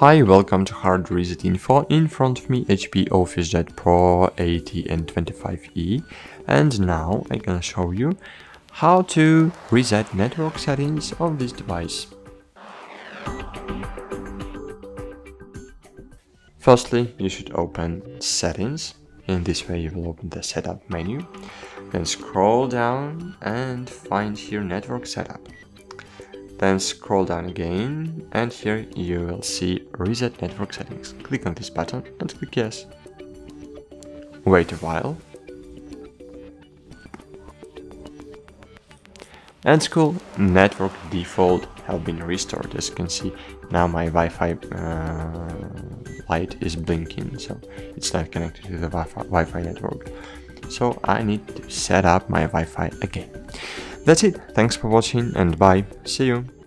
Hi, welcome to HardReset.Info. In front of me HP OfficeJet Pro 8025e, and now I can show you how to reset network settings of this device. Firstly, you should open Settings. In this way you will open the Setup menu, then scroll down and find here Network Setup. Then scroll down again, and here you will see Reset Network Settings. Click on this button and click Yes. Wait a while. And cool, network default have been restored. As you can see, now my Wi-Fi light is blinking, so it's not connected to the Wi-Fi network. So I need to set up my Wi-Fi again. That's it, thanks for watching and bye, see you!